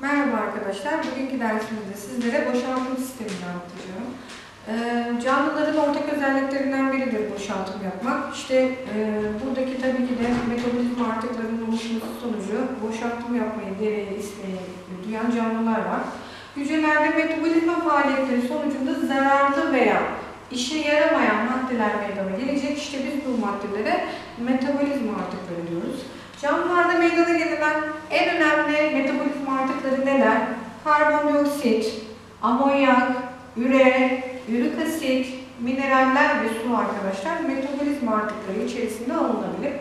Merhaba arkadaşlar, bugünkü dersimizde sizlere boşaltım sistemini anlatacağım. Canlıların ortak özelliklerinden biridir boşaltım yapmak. İşte buradaki tabii ki de metabolizma artıklarının oluşması sonucu boşaltım yapmayı gereği isteği duyan canlılar var. Hücrelerde metabolizma faaliyetleri sonucunda zararlı veya işe yaramayan maddeler meydana gelecek. İşte biz bu maddelere metabolizma artıkları diyoruz. Canlılarda meydana gelen en önemli metabolizma artıkları neler? Karbondioksit, amonyak, üre, ürik asit, mineraller ve su arkadaşlar metabolizma artıkları içerisinde alınabilir.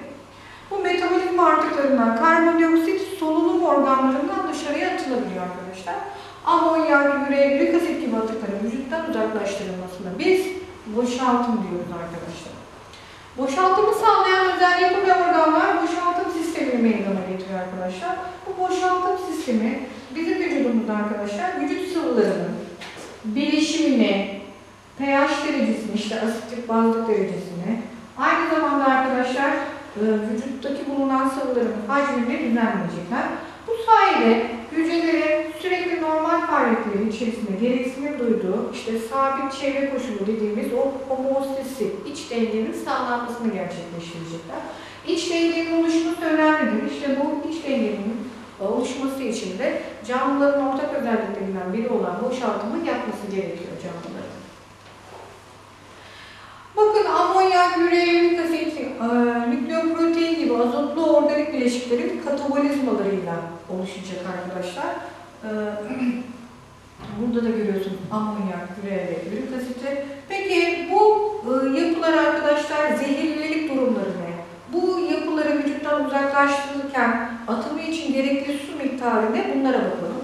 Bu metabolizma artıklarından karbondioksit solunum organlarından dışarıya atılabiliyor arkadaşlar. Amonyak, üre, ürik asit gibi atıkların vücuttan uzaklaştırılmasına biz boşaltım diyoruz arkadaşlar. Boşaltımı sağlayan özel yapı ve organlar boşaltım sistemini meydana getiriyor arkadaşlar. Bu boşaltım sistemi bizim vücudumuzda arkadaşlar vücut sıvılarının bileşimini, pH derecesini, işte asitlik bazlık derecesini, aynı zamanda arkadaşlar vücuttaki bulunan sıvıların hacmini düzenleyecekler. Bu sayede hücrelerin sürekli normal faaliyetleri içerisinde gereksinimi duyduğu, işte sabit çevre koşulu dediğimiz o homostasi, iç dengenin sağlanmasını gerçekleştirecekler. İç dengenin oluşması önemlidir. İşte bu iç dengenin oluşması için de canlıların ortak özelliklerinden biri olan boşaltımı yapması gerekiyor canlıların. Bakın amonyak, üre, ürik asit, nükleoprotein gibi azotlu organik bileşiklerin katabolizmalarıyla oluşacak arkadaşlar. Burada da görüyorsunuz amonyak, üre ve ürik asiti. Peki bu yapılar arkadaşlar zehirlilik durumlarını, bu yapıları vücuttan uzaklaştırırken atımı için gerekli su miktarını bunlara bakalım.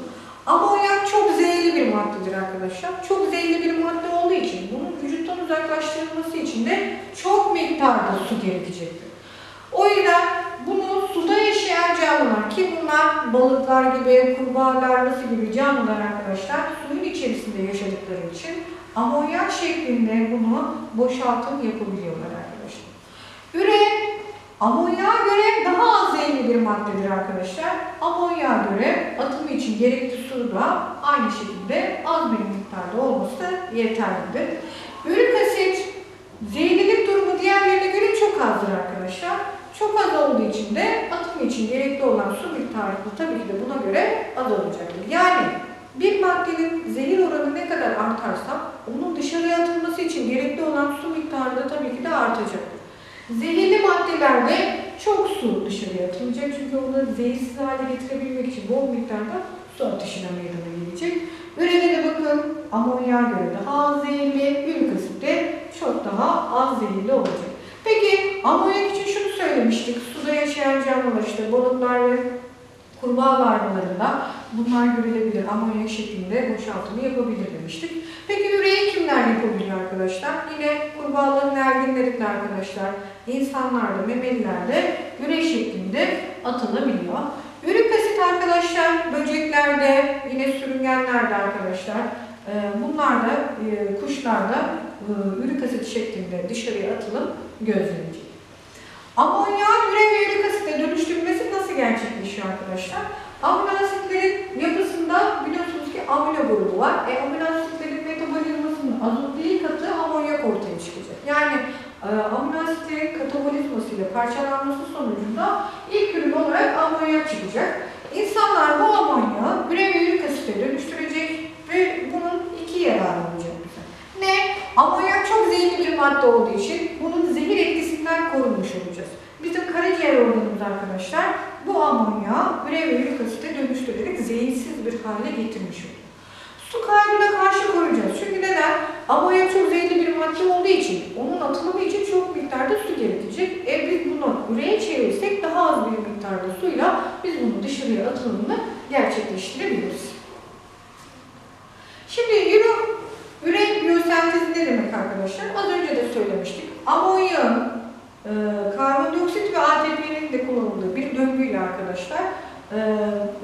Amonyak çok zehirli bir maddedir arkadaşlar. Çok zehirli bir madde olduğu için bunun vücuttan uzaklaştırılması için de çok miktarda su gerekecektir. O yüzden bunu suda yaşayan canlılar ki bunlar balıklar gibi, kurbağa larvası gibi canlılar arkadaşlar suyun içerisinde yaşadıkları için amonyak şeklinde bunu boşaltım yapabiliyorlar arkadaşlar. Üre amonyağa göre daha az zehirli bir maddedir arkadaşlar. Amonyağa göre atımı için gerekli su da aynı şekilde az bir miktarda olması yeterlidir. Ürik asit zehirlilik durumu diğerlerine göre çok azdır arkadaşlar. Çok az olduğu için de atımı için gerekli olan su miktarı tabii ki de buna göre az olacaktır. Yani bir maddenin zehir oranı ne kadar artarsa onun dışarıya atılması için gerekli olan su miktarı da tabii ki de artacaktır. Zehirli maddelerde çok su dışarıya atılacak çünkü onları zehirsiz hale getirebilmek için bol miktarda su atışına meydana gelecek. Ürede de bakın amonyağa göre daha az zehirli, ürik asit de çok daha az zehirli olacak. Peki amonyak için şunu söylemiştik, suda yaşayan canlılar işte balıklar ve kurbağa larvalarında bunlar görülebilir, amonyak şeklinde boşaltımı yapabilir demiştik. Peki üreyi kimler yapabiliyor arkadaşlar? Yine kurbağaların erginlerinde arkadaşlar, insanlarda, memelilerde üre şeklinde atılabiliyor. Ürik asit arkadaşlar böceklerde, yine sürüngenlerde arkadaşlar, bunlar da kuşlarda ürik asit şeklinde dışarıya atılıp gözlenecek. Amonyak üre ve ürik asite dönüştürülmesi nasıl gerçekleşiyor arkadaşlar? Amino asitlerin yapısında biliyorsunuz ki amino grubu var. Amino asitlerin metabolizmasının azotlilik katı amonyak ortaya çıkacak. Yani amino asitlerin katabolizmasıyla parçalanması sonucunda ilk ürün olarak amonyak çıkacak. İnsanlar bu amonyağı üre ve ürik asite dönüştürecek ve bunun iki yararı olacak. Ne? Amonyak çok zehirli bir madde olduğu için bunun zehir etkisinden korunmuş olacağız. Bizim karaciğer organımız arkadaşlar bu amonyağı üre ve ürik asite dönüştürerek zehirsiz bir hale getirmiş oluyor. Su kaybına karşı koruyacağız. Çünkü neden? Amonyak çok zehirli bir madde olduğu için onun atılımı için çok miktarda su gerekecek. Biz bunu üreye çevirsek daha az bir miktarda suyla biz bunu dışarıya atılımını gerçekleştirebiliriz. Şimdi üre biyosentezi ne demek arkadaşlar? Az önce de söylemiştik. Amonyağın, karbondioksit ve ATP'nin de kullanıldığı bir döngüyle arkadaşlar,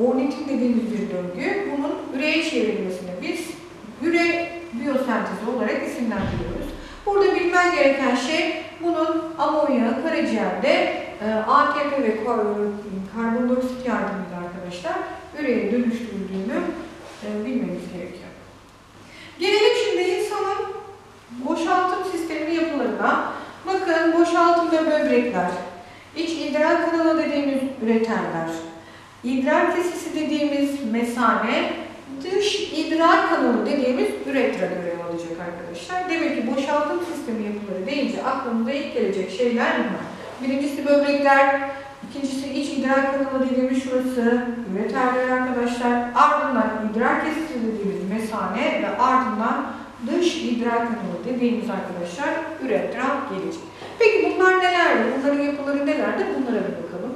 ornitin dediğimiz bir döngü, bunun üreye çevrilmesini biz üre biyosentezi olarak isimlendiriyoruz. Burada bilmen gereken şey bunun amonyağı karaciğerde ATP ve karbondioksit yardımıyla arkadaşlar arkadaşlar üreye dönüştürdüğünü bilmemiz gerekiyor. Gelelim şimdi insanın boşaltım sisteminin yapılarına. Bakın boşaltımda böbrekler, iç idrar kanalı dediğimiz üreterler, idrar kesesi dediğimiz mesane, dış idrar kanalı dediğimiz üretra görev alacak arkadaşlar. Demek ki boşaltım sistemi yapıları deyince aklımıza ilk gelecek şeyler bunlar. Birincisi böbrekler, ikincisi iç idrar kanalı dediğimiz şurası, üreterler arkadaşlar. Ardından idrar kesesi dediğimiz mesane ve ardından dış idrar kanalı dediğimiz arkadaşlar üretra gelecek. Peki bunlar nelerdi? Bunların yapıları nelerdi? Bunlara bir bakalım.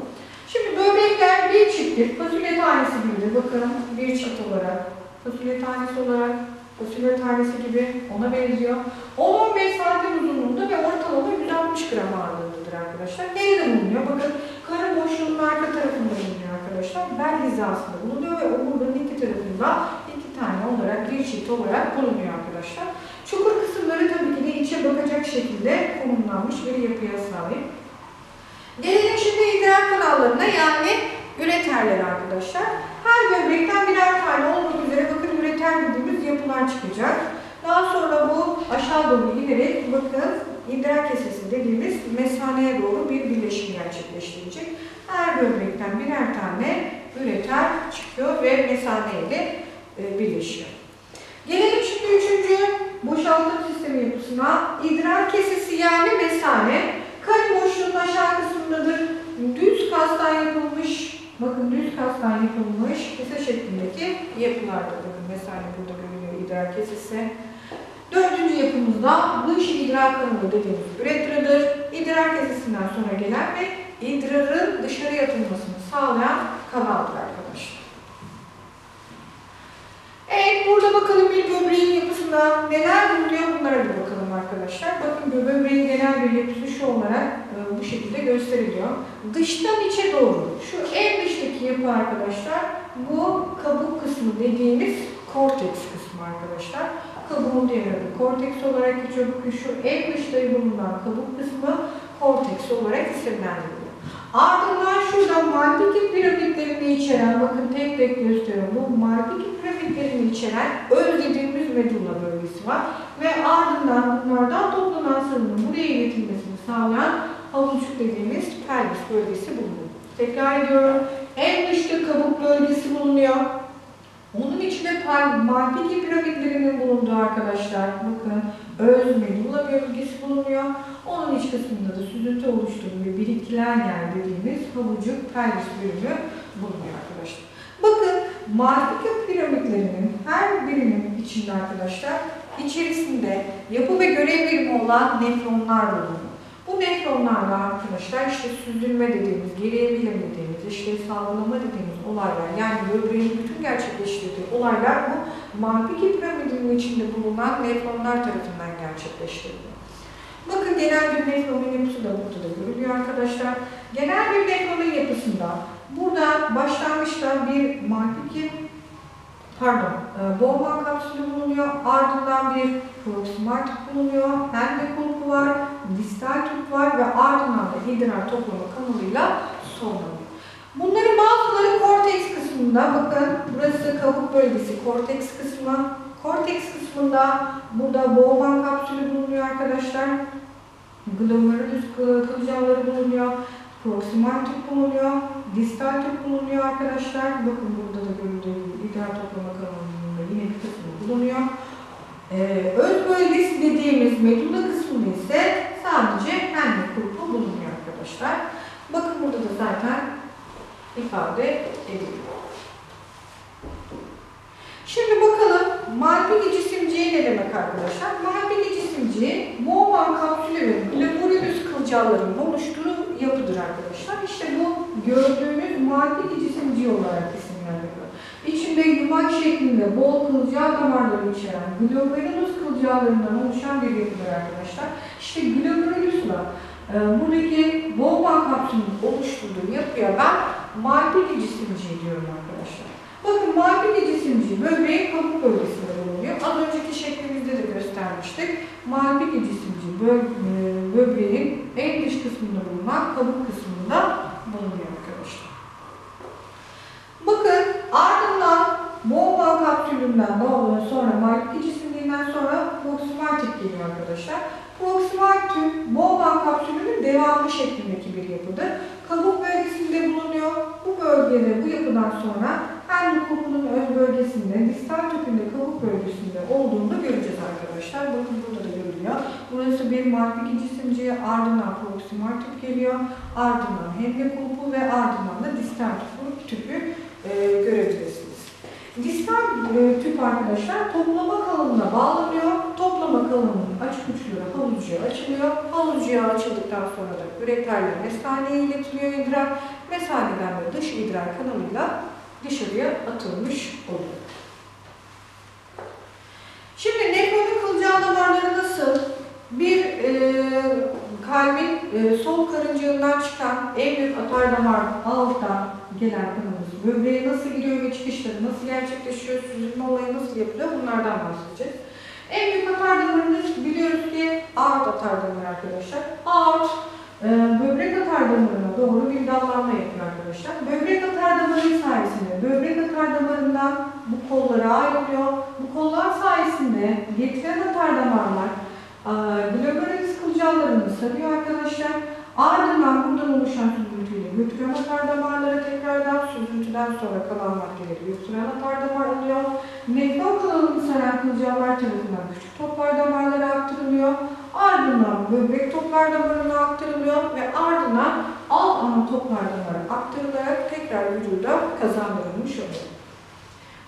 Şimdi böbrekler bir çifttir. Fasulye tanesi gibidir. Bakın bir çift olarak, fasulye tanesi olarak, fasulye tanesi gibi ona benziyor. 10-15 santim uzunluğunda ve ortalama 160 gram ağırlığındadır arkadaşlar. Nerede bulunuyor? Bakın karın boşluğunun arka tarafında bulunuyor arkadaşlar. Bel hizasında bulunuyor ve omurdanın iki tarafında iki tane olarak, bir çift olarak bulunuyor arkadaşlar. Çukur kısımları tabii ki de içe bakacak şekilde konumlanmış bir yapıya sahip. Gelelim şimdi idrar kanallarına, yani üreterler arkadaşlar. Her böbrekten birer tane olmak üzere bakın üreter dediğimiz yapılar çıkacak. Daha sonra bu aşağı doğru giderek bakın idrar kesesi dediğimiz mesaneye doğru bir birleşim gerçekleştirecek. Her böbrekten birer tane üreter çıkıyor ve mesaneye de birleşiyor. Gelelim şimdi üçüncü boşaltım sistemi yapısına. İdrar kesesi yani mesane. Karın boşluğunun aşağı kısmındadır. Düz kastan yapılmış, bakın düz kastan yapılmış kese şeklindeki yapılardır. Mesane burada görünüyor idrar kesesi. Dördüncü yapımızda dış idrar kanalı dediğimiz üretradır. İdrar kesesinden sonra gelen ve idrarın dışarı atılmasını sağlayan kanaldır arkadaşlar. Evet, burada bakalım bir böbreğin yapısından neler bulunuyor, bunlara bir bakalım arkadaşlar. Bakın böbreğin genel bir yapısı şu olarak bu şekilde gösteriliyor. Dıştan içe doğru şu en dıştaki yapı arkadaşlar bu kabuk kısmı dediğimiz korteks kısmı arkadaşlar. Kabuğun diğer adı korteks olarak geçiyor. Şu en dışta bulunan kabuk kısmı korteks olarak isimlendiriliyor. Ardından şurada Malpighi piramitlerini içeren, bakın tek tek gösteriyorum, bu Malpighi piramitlerini içeren öz dediğimiz medulla bölgesi var. Ve ardından bunlardan toplanan sıvının buraya iletilmesini sağlayan havucuk dediğimiz pelvis bölgesi bulunuyor. Tekrar ediyorum. En dışta kabuk bölgesi bulunuyor. Onun içinde Malpighi piramitlerinin bulunduğu arkadaşlar. Bakın öz medulla bölgesi bulunuyor. Onun iç kısmında da süzüntü oluşturuyor ve birikilen yer dediğimiz havucuk pelvis bölümü bulunuyor arkadaşlar. Bakın Malpighi piramitlerinin her birinin içinde arkadaşlar İçerisinde yapı ve görev birimi olan nefronlar bulunuyor. Bu nefronlarla arkadaşlar işte süzülme dediğimiz, geriye bilim dediğimiz, işte sağlanma dediğimiz olaylar, yani böbreğin bütün gerçekleştirdiği olaylar bu Malpighi piramidinin içinde bulunan nefronlar tarafından gerçekleştiriliyor. Bakın genel bir nefronun yapısı da burada da görülüyor arkadaşlar. Genel bir nefronun yapısında burada başlangıçta bir Bowman kapsülü bulunuyor, ardından bir proksimal tüp bulunuyor, Henle kulpu var, distal tüp var ve ardından da idrar toplama kanalıyla sonlanıyor. Bunların bazıları korteks kısmında, bakın burası kabuk bölgesi korteks kısmı, korteks kısmında burada Bowman kapsülü bulunuyor arkadaşlar, glomerulus kılcalları bulunuyor, proksimal tüp bulunuyor, distal tüp bulunuyor arkadaşlar, bakın burada da görüldüğü idrar toplama kanalında yine bir kısmı bulunuyor. Öz bölgesi dediğimiz medulla kısmında ise sadece henle kulpu bulunuyor arkadaşlar. Bakın burada da zaten ifade ediliyor. Şimdi bakalım Malpighi cisimciği ne demek arkadaşlar? Malpighi cisimciği Bowman kapsülü ve glomerulus kılcallarının oluştuğu yapıdır arkadaşlar. İşte bu gördüğünüz Malpighi cisimciği olarak isimlendiriyor. İçinde yumak şeklinde bol kılcal damarları içeren glomerulus kılcallarından oluşan bir yapıdır arkadaşlar. İşte glomerulusla buradaki Bowman kapsülünün oluşturduğu yapıya ben Malpighi cisimciği diyorum arkadaşlar. Bakın Malpighi cisimciği böbreğin kabuk bölgesinde bulunuyor. Az önceki şeklimizde de göstermiştik. Malpighi cisimciği böbreğin en dış kısmında bulunan kabuk kısmında bulunuyor arkadaşlar. Bakın ucundan bağlıyor, sonra Malpighi cisimciğinden sonra proksimal tüp geliyor arkadaşlar. Proksimal tüp, Bowman kapsülünün devamlı şeklindeki bir yapıdır. Kabuk bölgesinde bulunuyor. Bu bölgede, bu yapıdan sonra Henle kulpunun ön bölgesinde, distal tüpünde, kabuk bölgesinde olduğunu da göreceğiz arkadaşlar. Bakın burada da görünüyor. Burası bir Malpighi cisimciği, ardından proksimal tüp geliyor, ardından Henle kulpu ve ardından da distal tüpü görebilirsiniz. Distal tüp arkadaşlar toplama kalınlığına bağlanıyor. Toplama kalınlığının açık uçları havuzcuya açılıyor. Havuzcuya açıldıktan sonra da üreterle mesaneye iletiliyor idrar. Mesaneden de dış idrar kanalıyla dışarıya atılmış oluyor. Şimdi nefronun kılcal damarları nasıl? Bir kalbin sol karıncığından çıkan en büyük atardamar alttan gelen kanalımız böbreğe nasıl giriyor ve çıkışları nasıl gerçekleşiyor, süzülme olayı nasıl yapılıyor, bunlardan bahsedeceğiz. En büyük atardamarımız biliyoruz ki aort atardamarı arkadaşlar. Aort böbrek atardamarına doğru bir dallanma yapıyor arkadaşlar. Böbrek atardamarı sayesinde böbrek atardamarından bu kollara ayrılıyor. Bu kollar sayesinde yetilen atardamarlar glomerulus kılcallarını sarıyor arkadaşlar. Ardından buradan oluşan süzüntüyle götüren atardamarlara tekrardan, süzüntüden sonra kalan maddeleri götüren atardamar oluyor. Nefron kanalını saran kılcallar tarafından küçük toplar damarlara aktarılıyor. Ardından böbrek toplar damarına aktarılıyor ve ardından alt ana toplar damarına aktarılarak tekrar vücuda kazandırılmış oluyor.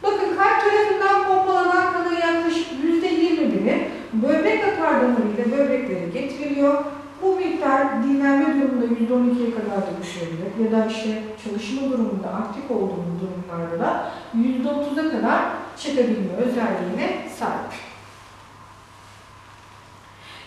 Bakın kalp tarafından pompalanan kanın yaklaşık %20'ini böbrek atardamarı ile böbreklere getiriliyor. Bu miktar dinlenme durumunda %12'ye kadar da düşebilir ya da işte çalışma durumunda aktif olduğumuz durumlarda da %30'a kadar çıkabilme özelliğine sahip.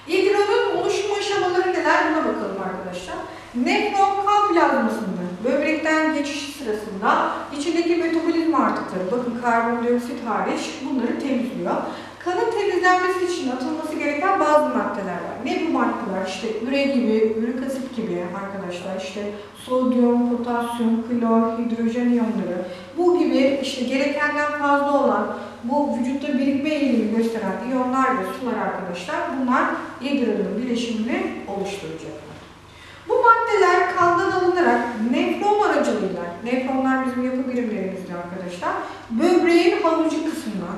İdrarın oluşum aşamaları neler, buna bakalım arkadaşlar. Nefron kan plazmasında böbrekten geçişi sırasında içindeki metabolizma artıkları, bakın karbondioksit hariç, bunları temizliyor. Kanın temizlenmesi için atılması gereken bazı maddeler var. Ne bu maddeler? İşte üre gibi, ürik asit gibi arkadaşlar, işte sodyum, potasyum, klor, hidrojen iyonları, bu gibi işte gerekenden fazla olan, bu vücutta birikme eğilimi gösteren iyonlar ve sular arkadaşlar, bunlar idrarın bileşimini oluşturacaklar. Bu maddeler kandan alınarak nefron aracılığıyla, nefronlar bizim yapı birimlerimizdir arkadaşlar, böbreğin havucu kısmına,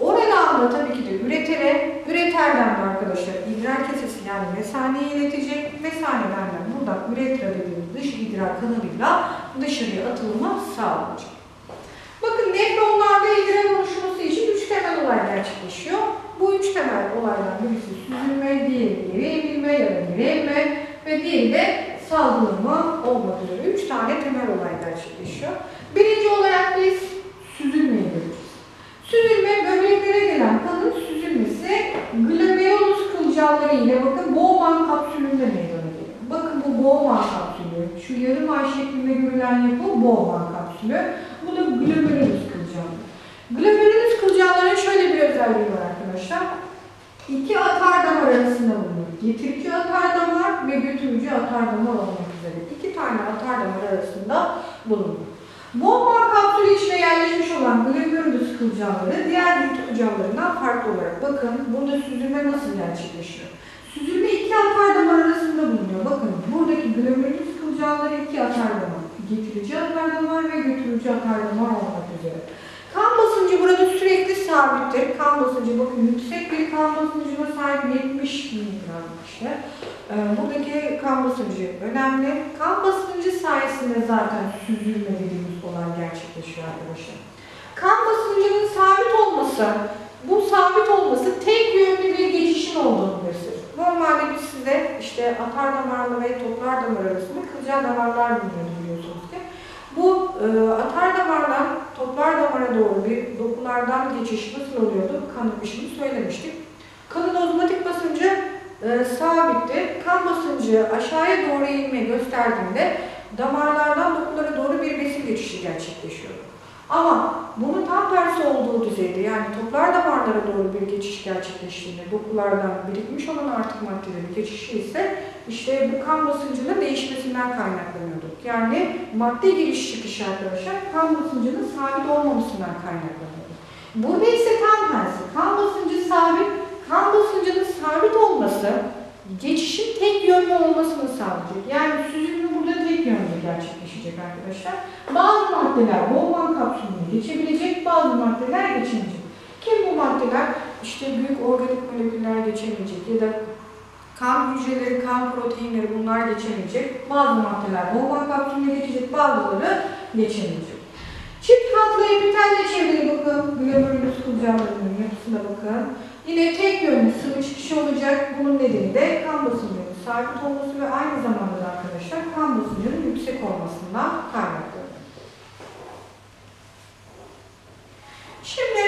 oradan da tabii ki de üretere, üreterden de arkadaşlar idrar kesesi yani mesaneye iletecek, mesaneden de buradan üretra dediğimiz dış idrar kanalıyla dışarıya atılma sağlanacak. Bakın nefronlarda idrar oluşması için üç temel olay gerçekleşiyor. Bu üç temel olaydan birisi süzülme, diğeri geri emilme ya da geri emilme ve diğeri de salgılama olmak üzere üç tane temel olay gerçekleşiyor. Birinci olarak biz süzülmeyi görüyoruz. Süzülme, böbreklere gelen kanın süzülmesi glomerulus kılcalları ile, bakın Bowman kapsülünde meydana geliyor. Bakın bu Bowman kapsülü, şu yarım ay şeklinde görülen yapı Bowman kapsülü. Bu da glomerulus kılcalları. Glomerulus kılcalların şöyle bir özelliği var arkadaşlar. İki atardamar arasında bulunuyor. Getirici atardamar ve götürücü atardamar olmak üzere iki tane atardamar arasında bulunuyor. Bowman kapsülü içine yerleşmiş olan glomerulus kılcalları diğer vücut kılcallarından farklı olarak, bakın burada süzülme nasıl gerçekleşiyor? Süzülme iki atardamar arasında bulunuyor. Bakın buradaki glomerulus kılcalları iki atardamar, getirici atardamar ve götürücü atardamar olmak üzere. Kan basıncı burada sürekli sabittir. Kan basıncı bakın yüksek bir kan basıncına sahip, 70 miligram işte. Buradaki kan basıncı önemli. Kan basıncı sayesinde zaten süzülme dediğimiz olay gerçekleşiyor arkadaşlar. Kan basıncının sabit olması, bu sabit olması tek yönlü bir geçişin olduğunu gösterir. Normalde biz size işte atardamarla ve toplardamarlar arasında kılcal damarlar biliyorsunuz ki. Bu atardamardan toplardamara doğru bir dokulardan geçiş nasıl oluyordu? Kan akışını söylemiştik. Kanın ozmotik basıncı sabitti. Kan basıncı aşağıya doğru inme gösterdiğinde damarlardan dokulara doğru bir besin geçişi gerçekleşiyor. Ama bunun tam tersi olduğu düzeyde, yani toplar damarlara doğru bir geçiş gerçekleştiğinde dokulardan birikmiş olan artık maddelerin geçişi ise işte bu kan basıncının değişmesinden kaynaklanıyordu. Yani madde giriş çıkışı arkadaşlar kan basıncının sabit olmamasından kaynaklanıyordu. Burada ise tam tersi. Kan basıncı sabit. Kan basıncının sabit olması geçişin tek yönlü olmasını sağlayacak. Yani süzülme burada tek yönlü gerçekleşecek arkadaşlar. Bazı maddeler Bowman kapsülünü geçebilecek, bazı maddeler geçemeyecek. Ki bu maddeler işte büyük organik moleküller geçemeyecek ya da kan hücreleri, kan proteinleri bunlar geçemeyecek. Bazı maddeler Bowman kapsülüne geçecek, bazıları geçemeyecek. Çift hatlı epitel'le çevreye bakın. Glomerulus kılcallarının yapısına bakın. Yine tek yönlü sıvı çıkışı olacak. Bunun nedeni de kan basıncının sabit olması ve aynı zamanda da arkadaşlar kan basıncının yüksek olmasından kaynaklanıyor. Şimdi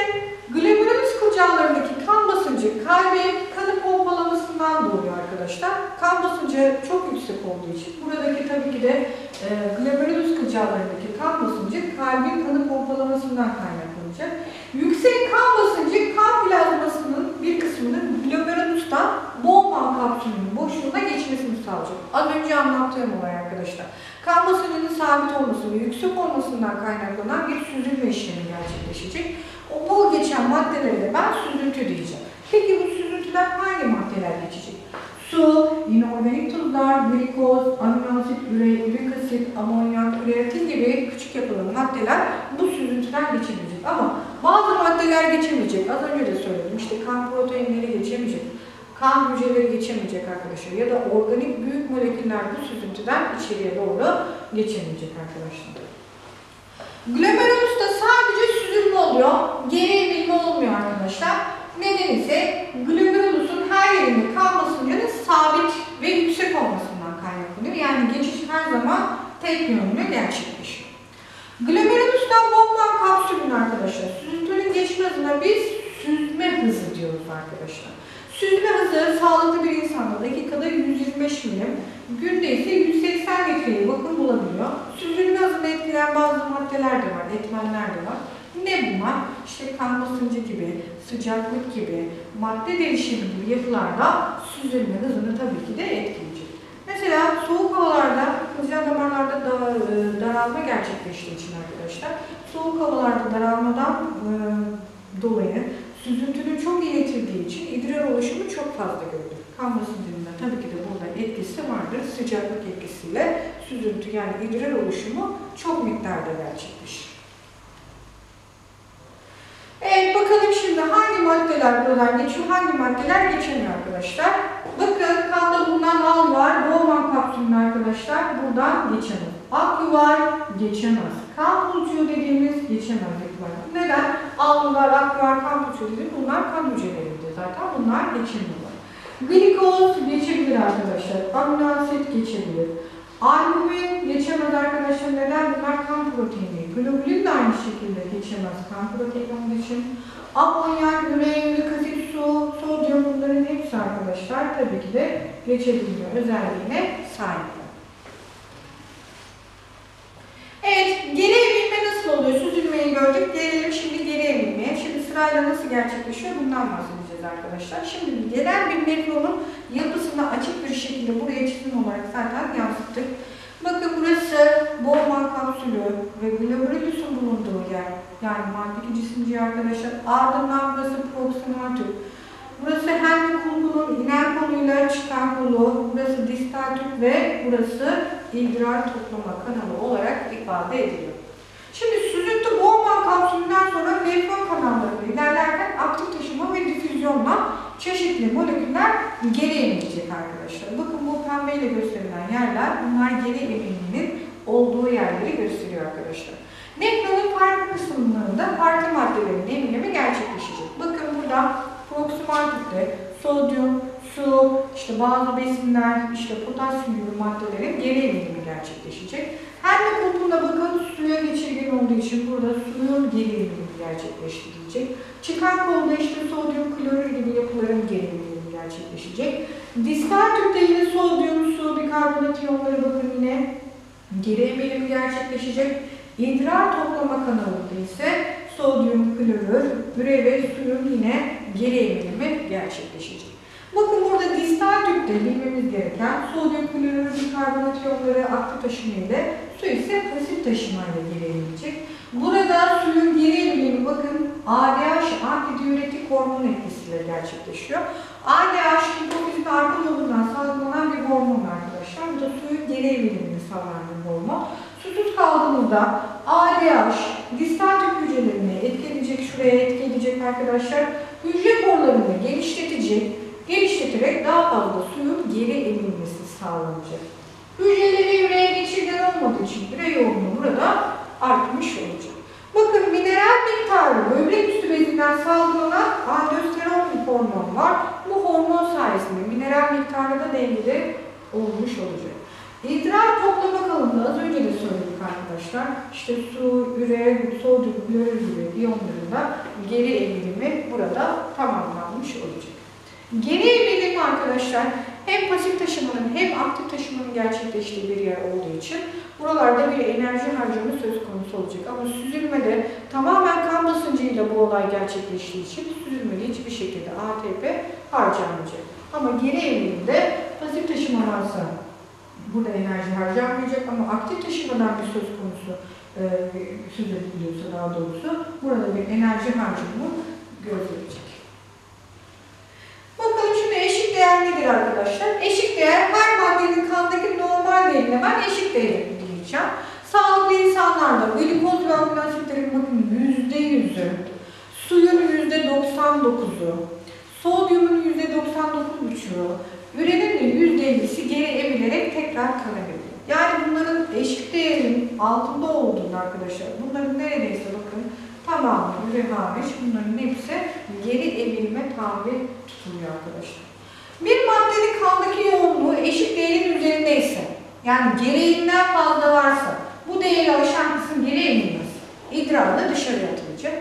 glomerulus kılcallarındaki kan basıncı kalbin kanı pompalamasından doğuyor arkadaşlar. Kan basıncı çok yüksek olduğu için buradaki tabii ki de glomerulus kılcallarındaki kan basıncı kalbin kanı pompalamasından kaynaklanacak. Yüksek kan basıncı kan plazmasının bir kısmının glomerulus'tan Bowman kapsülünün boşluğuna geçmesini sağlayacak. Az önce anlattığım olay arkadaşlar. Kan basıncının sabit olması ve yüksek olmasından kaynaklanan bir süzülme işlemi gerçekleşecek. O bol geçen maddeleri de ben süzüntü diyeceğim. Peki bu süzüntüden hangi maddeler geçecek? Su, inorganik tuzlar, glikoz, amino asit, ürik asit, amonyak, üretin gibi küçük yapılan maddeler bu süzüntüden geçemeyecek. Ama bazı maddeler geçemeyecek. Az önce de söyledim. İşte kan proteinleri geçemeyecek. Kan hücreleri geçemeyecek arkadaşlar. Ya da organik büyük moleküller bu süzüntüden içeriye doğru geçemeyecek arkadaşlar. Glomerulus'ta sadece süzülme oluyor. Geri eğilme olmuyor arkadaşlar. Neden ise glomerulus'un her yerinde kan basıncının sabit ve yüksek olmasından kaynaklanıyor. Yani geçiş her zaman tek yönlü gerçekleşiyor. Glomerulus'tan Bowman kapsülünün arkadaşlar süzüntünün geçme hızına biz süzme hızı diyoruz arkadaşlar. Süzme hızı sağlıklı bir insanda dakikada 125 milim, günde ise 180 litreye yakın bulabiliyor. Süzülme hızını etkilen bazı maddeler de var, etmenler de var. Ne bunlar? İşte kan basıncı gibi, sıcaklık gibi, madde değişimi gibi yapılarda süzülme hızını tabii ki de etkileyecek. Mesela soğuk havalarda, kılcal damarlarda daralma gerçekleştiği için arkadaşlar, soğuk havalarda daralmadan dolayı süzüntünün çok iletildiği için idrar oluşumu çok fazla görülür. Kan basıncında tabii ki de burada etkisi vardır. Sıcaklık etkisiyle süzüntü yani idrar oluşumu çok miktarda gerçekleşir. Evet bakalım şimdi hangi maddeler buradan geçiyor, hangi maddeler geçemiyor arkadaşlar. Bakın kanda bulunan al var, Bowman kapsülü arkadaşlar buradan geçemez. Aklı var, geçemez. Kan pulcuğu dediğimiz geçemezlik var. Neden? Al var, aklı var, kan pulcuğu dediğimiz bunlar kan hücrelerinde zaten bunlar geçemiyorlar. Glikoz geçebilir arkadaşlar, amino asit geçebilir. Albumin geçemez arkadaşlar. Neden? Bunlar kan proteini. Globulin de aynı şekilde geçemez kan proteini onun için. Amonyak, üreyin, glikasit, su, sodyum bunların hepsi arkadaşlar tabii ki de geçebilme özelliğine sahip. Evet, geri eğilme nasıl oluyor? Süzülmeyi gördük. Gelelim şimdi geri eğilmeye. Şimdi sırayla nasıl gerçekleşiyor bundan bahsedeceğiz arkadaşlar. Şimdi genel bir nefronun yapısını açık bir şekilde buraya çizim olarak zaten yansıttık. Bakın burası Bowman kapsülü ve glomerulus'un bulunduğu yer. Yani Malpighi cisimciği arkadaşlar. Ardından burası proksimal tüp. Burası Henle kulpunun inen koluyla çıkan kolu. Burası distal tüp ve burası idrar toplama kanalı olarak ifade ediliyor. Şimdi süzüntü Bowman kapsülünden sonra nefron kanallarına ilerlerken aktif taşıma ve difüzyonla çeşitli moleküller geri emilecek arkadaşlar. Bakın bu pembeyle gösterilen yerler bunlar geri emilinin olduğu yerleri gösteriyor arkadaşlar. Nefronun farklı kısımlarında farklı maddelerin emilimi gerçekleşecek. Bakın burada proksimal tüpte sodyum, su, işte bazı besinler, işte potasyum gibi maddelerin geri emilimi gerçekleşecek. Henle kulpuna bakın suya geçirgen olduğu için burada suyun geri emilimi gerçekleştirilecek. Çıkan kolda işte sodyum, klorür gibi yapıların geri emilimi gerçekleşecek. Distal tüpte yine sodyum, su, bikarbonat iyonları bakın yine geri emilimi gerçekleşecek. İdrar toplama kanalında ise sodyum, klorür, üre ve suyun yine geri emilimi gerçekleşecek. Bakın burada distal tüpte bilmemiz gereken sodyum klorür, bikarbonat iyonları aktif taşımayla, su ise pasif taşımayla geri emilecek. Burada suyun geri emilimi bakın ADH antidiüretik hormon etkisiyle gerçekleşiyor. ADH hipofiz ve arka yolundan salgılanan bir hormon arkadaşlar. Bu da suyun geri evrimini sağlayan bir hormon. Susuz kaldığımızda ADH distal tüp hücrelerini etkileyecek, şuraya etkileyecek arkadaşlar. Hücre porlarını genişletecek, genişleterek daha fazla suyun geri evrilmesi sağlanacak. Hücreleri yüreğe geçirgen olmadığı için yüre yoğunluğu burada artmış olacak. Bakın mineral miktarı böbrek üstü bezinden salgılanan aldosteron hormonu var. Bu hormon sayesinde mineral miktarı da dengede olmuş olacak. İdrar toplama kalınlığı az önce de söyledik arkadaşlar. İşte su, üre, sodyum, klorür gibi iyonlarında geri evrimi burada tamamlanmış olacak. Geri evrilimi arkadaşlar hem pasif taşımanın hem aktif taşımanın gerçekleştiği bir yer olduğu için buralarda bir enerji harcama söz konusu olacak. Ama süzülmede tamamen kan basıncıyla bu olay gerçekleştiği için süzülmede hiçbir şekilde ATP harcanmayacak. Ama geri evrimde pasif taşıma varsa burada enerji harcanmayacak ama aktif taşımadan bir söz konusu söz ediliyorsa daha doğrusu burada bir enerji harcımı gözlenecek. Bakalım şimdi eşik değer nedir arkadaşlar? Eşik değer her maddenin kandaki normal değerine ben eşik değerini diyeceğim. Sağlıklı insanlarda glikoz ve amino asitlerin bakın %100'ü, suyun %99'u, sodyumun %99,5'u, ürenin de %50'si geri emilerek tekrar kanabiliyor. Yani bunların eşik değerinin altında olduğunu arkadaşlar, bunların neredeyse bakın tamamı üre hariç bunların hepsi geri emilme tabi tutuluyor arkadaşlar. Bir maddenin kandaki yoğunluğu eşik değerin üzerindeyse, yani gereğinden fazla varsa, bu değeri aşan kısım geri emilmez. İdrarla dışarıya atılacak.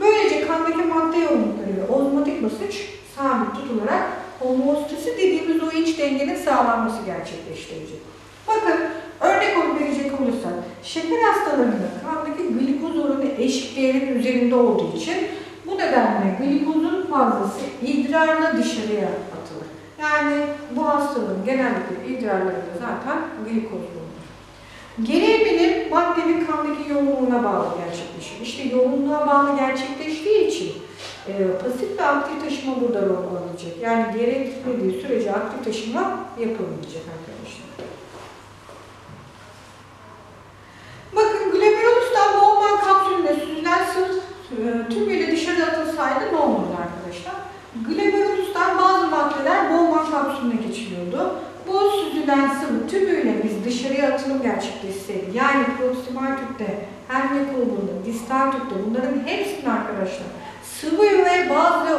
Böylece kandaki madde yoğunlukları ve ozmotik basınç sabit tutularak homeostasi dediğimiz o iç dengenin sağlanması gerçekleştirecek. Bakın örnek olarak verecek olursak şeker hastalarında kandaki glikoz oranı eşik değerin üzerinde olduğu için bu nedenle glikozun fazlası idrarla dışarıya atılır. Yani bu hastalığın genellikle idrarlarında zaten glikoz bulunur. Geri emilim maddenin kandaki yoğunluğuna bağlı gerçekleşir. İşte yoğunluğa bağlı gerçekleştiği için pasif ve aktif taşıma burada rol alacak. Yani geri gitmediği sürece aktif taşıma yapılmayacak arkadaşlar. Bakın glomerulus'tan Bowman kapsülüne süzülen sıvı tümüyle dışarı atılsaydı ne olurdu arkadaşlar? Glomerulus'tan bazı maddeler Bowman kapsülüne geçiliyordu. Bu süzülen sıvı tümüyle biz dışarıya atılım gerçekleşseydi, yani proksimal tüpte, Henle kulpunda, distal tüpte bunların hepsini arkadaşlar sıvı ve bazı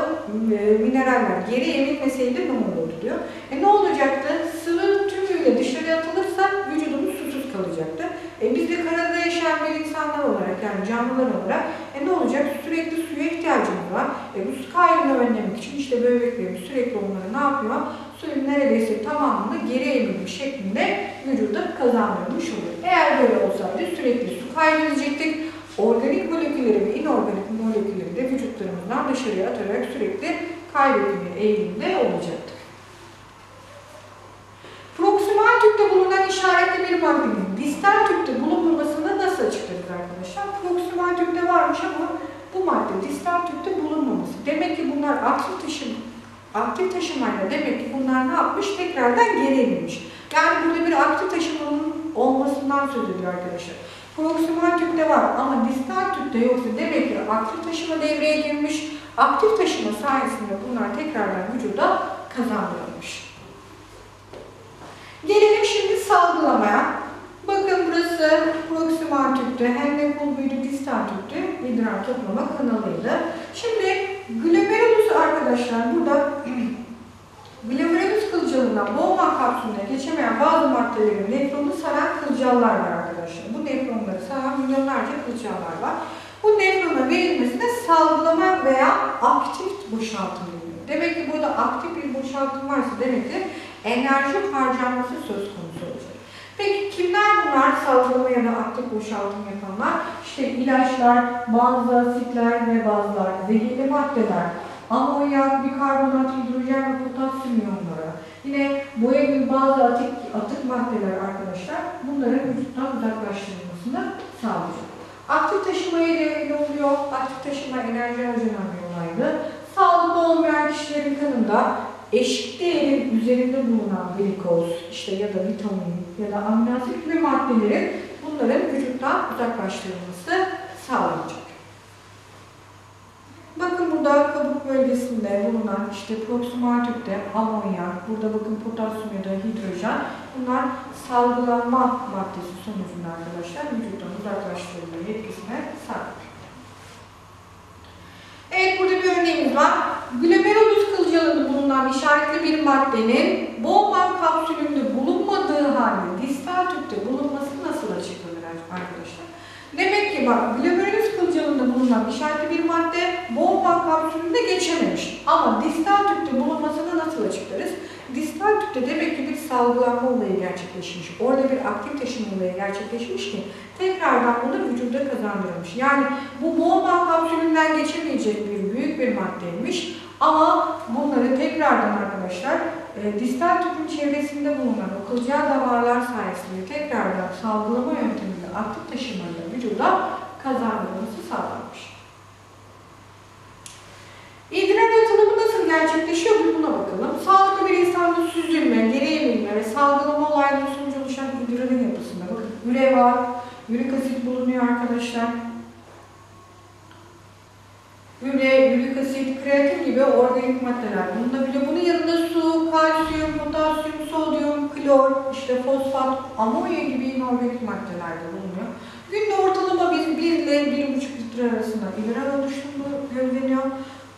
mineraller geri emilmeseydi ne olurdu diyor. Ne olacaktı? Sıvı tümüyle dışarı atılırsa vücudumuz susuz kalacaktı. Biz de karada yaşayan bir insanlar olarak yani canlılar olarak ne olacak? Sürekli suya ihtiyacımız var. Bu su kaybını önlemek için işte böbreklerimiz sürekli onları ne yapıyor? Suyun neredeyse tamamını geri emilmiş şeklinde vücuda kazandırmış olur. Eğer böyle olsaydı sürekli su kaybedecektik. Organik molekülleri ve inorganik molekülleri de vücutlarımızdan dışarıya atarak sürekli kaybetme eğilimde olacaktır. Proksimal tüpte bulunan işaretli bir maddenin distal tüpte bulunmamasını nasıl açıklarız arkadaşlar? Proksimal tüpte varmış ama bu madde distal tüpte bulunmaması. Demek ki bunlar aktif taşımayla demek ki bunlar ne yapmış? Tekrardan geri emilmiş. Yani burada bir aktif taşımanın olmasından söz ediyor arkadaşlar. Proksimal tüpte var ama distal tüpte yoksa demek ki aktif taşıma devreye girmiş. Aktif taşıma sayesinde bunlar tekrardan vücuda kazandırılmış. Gelelim şimdi salgılamaya. Bakın burası proksimal tüpte, Henle kulpuydu, distal tüpte, idrar toplama kanalıydı. Şimdi glomerulus arkadaşlar burada glomerulus kılcalından Bowman kapsülüne geçemeyen bazı maddelerin nefronu saran kılcallar var arkadaşlar. Bu nefronları saran milyonlarca kılcallar var. Bu nefrona verilmesine salgılama veya aktif boşaltım deniyor. Demek ki burada aktif bir boşaltım varsa demek ki enerji harcanması söz konusu olacak. Peki kimler bunlar salgılama ya da aktif boşaltım yapanlar? İşte ilaçlar, bazı asitler ve bazılar, zehirli maddeler, amonyak, bikarbonat, hidrojen ve potasyum iyonları, yine boya gibi bazı atık maddeler arkadaşlar bunların vücuttan uzaklaştırılmasını sağlayacak. Aktif taşımaya da oluyor, aktif taşıma enerji harcanan bir olaydı. Sağlıklı olmayan kişilerin kanında eşik değerin üzerinde bulunan glikoz, işte ya da vitamin ya da aminoasit gibi maddelerin bunların vücuttan uzaklaştırılması sağlanacak. Bakın burada kabuk bölgesinde bulunan işte proksimartüpte amonyak, burada bakın potasyum ya da hidrojen, bunlar salgılanma maddesi sonucunda arkadaşlar vücuttan uzaklaştırılma yetkisine sahip. Evet, burada bir örneğimiz var. Glomerulus kılcalında bulunan işaretli bir maddenin Bowman kapsülünde bulunmadığı halde distal tüpte bulunması nasıl açıklanır arkadaşlar? Demek ki bak, glomerulus kılcalında bulunan işaretli bir madde Bowman kapsülünde geçememiş. Ama distal tüpte bulunmasını nasıl açıklarız? Distal tüpte demek ki bir salgılanma olayı gerçekleşmiş. Orada bir aktif taşıma olayı gerçekleşmiş ki tekrardan bunu vücuda kazandırılmış. Yani bu Bowman kapsülünden geçemeyecek bir büyük bir maddeymiş. Ama bunları tekrardan arkadaşlar distal tüpün çevresinde bulunan o kılcal damarlar sayesinde tekrardan salgılama yöntemiyle aktif taşımayla vücuda kazandırılması sağlanmış. İdrar atılımı nasıl gerçekleşiyor? Buna bakalım. Sağlıklı bir insanda süzülme, geri eğilme ve salgılama olayları sonucu oluşan idrarın yapısında bakın üre var, ürik asit bulunuyor arkadaşlar. Üre, ürik asit, kreatin gibi organik maddeler bulunabiliyor. Bunun yanında su, kalsiyum, potasyum, sodyum, klor, işte fosfat, amonya gibi inorganik maddeler de bulunuyor. Günde ortalama 1 ile 1,5 litre arasında idrar oluşumu gözleniyor.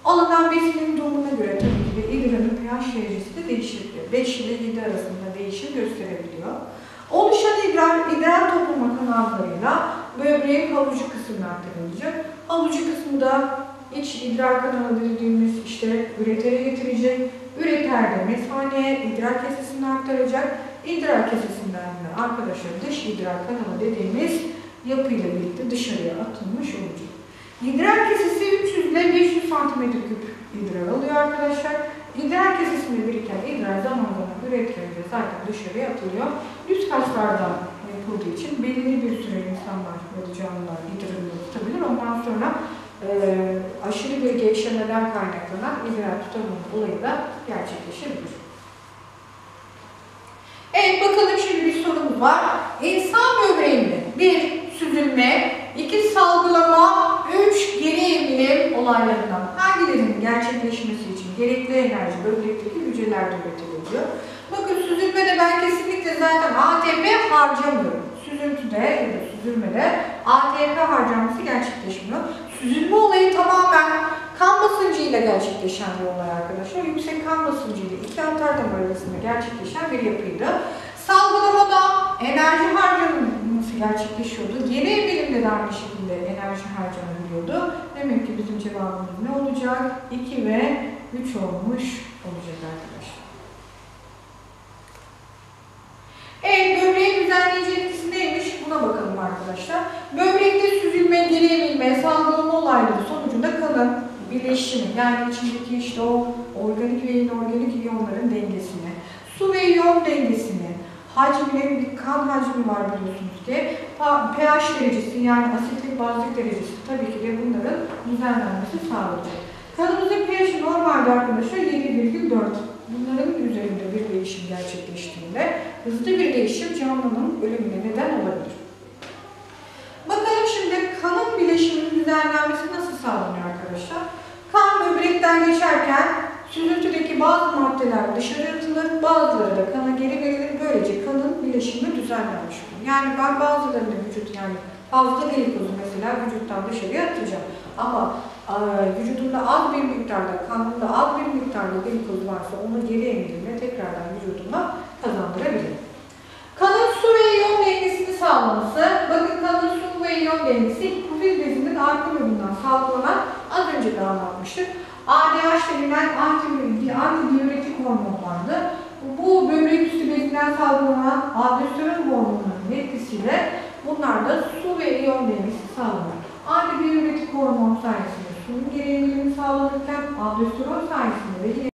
Alınan besinin durumuna göre tabii ki de idrarın pH derecesi de değişebiliyor. 5 ile 7 arasında değişim gösterebiliyor. Oluşan idrar toplama kanallarıyla böbreğin havucu kısmına aktarılacak. Havucu kısmı da iç idrar kanalı dediğimiz işte üretere getirecek. Üreter de mesaneye, idrar kesesine aktaracak. İdrar kesesinden de arkadaşlar dış idrar kanalı dediğimiz yapıyla birlikte dışarıya atılmış olacak. İdrar kesesi 300 ile 500 cm3 idrar alıyor arkadaşlar. İdrar kesesinde biriken idrar zaman zaman üretrede zaten dışarıya atılıyor. Yüz kaslardan yapıldığı için belirli bir süre insanlar ve canlılar idrarını tutabilir. Ondan sonra aşırı bir gevşemeden kaynaklanan idrar tutamama olayı da gerçekleşebilir. Evet, bakalım şimdi bir sorumuz var. İnsan böbreğinde 1. Süzülme, 2. salgılama, 3. geri eğilim olaylarından hangilerinin gerçekleşmesi için gerekli enerji böbrekteki hücrelerde üretiliyor? Bakın süzülmede ben kesinlikle zaten ATP harcamıyorum. Süzüntüde ya da süzülmede ATP harcaması gerçekleşmiyor. Süzülme olayı tamamen kan basıncıyla gerçekleşen bir olay arkadaşlar. Yüksek kan basıncıyla iki antar damar arasında gerçekleşen bir yapıydı. Salgılamada enerji harcanması gerçekleşiyordu. Geri evrimde de aynı şekilde enerji harcanıyordu. Demek ki bizim cevabımız ne olacak? 2 ve 3 olmuş olacak arkadaşlar. Evet, böbreğin düzenleyici etkisi neymiş? Buna bakalım arkadaşlar. Böbrekte süzülme, geri eğilme, salgılama olayları sonucunda kanın birleşimi, yani içindeki işte o organik ve inorganik iyonların dengesini, su ve iyon dengesini, hacmine, bir kan hacmi var biliyorsunuz ki, pH derecesi yani asitlik bazlık derecesi tabii ki de bunların düzenlenmesi sağlayacak. Kanımızın pH'i normalde arkadaşlar 7,4. Bunların üzerinde bir değişim gerçekleştiğinde hızlı bir değişim canlının ölümüne neden olabilir. Bakalım şimdi kanın bileşiminin düzenlenmesi nasıl sağlanıyor arkadaşlar? Kan böbrekten geçerken süzüntüdeki bazı maddeler dışarı atılır, bazıları da kana geri verilir. Böylece kanın bileşimi düzenlenmiş olur. Yani ben bazılarını vücut, yani fazla glikozu mesela vücuttan dışarıya atacağım. Ama vücudumda az bir miktarda, kanımda az bir miktarda glikoz varsa onu geri emilimle tekrardan vücuduma kazandırabilirim. Kanın su ve iyon dengesini sağlaması, bakın kanın su ve iyon dengesi hipofil bezinin arka bölümünden sağlanan, az önce de anlatmıştık. ADH denilen antidiüretik hormon vardı. Bu böbrek üstü bezinden salgılanan aldosteron hormonunun etkisiyle bunlar da su ve iyon dengesi sağlanır. Antidiüretik hormon sayesinde suyun geri eğilimi sağlanırken aldosteron sayesinde de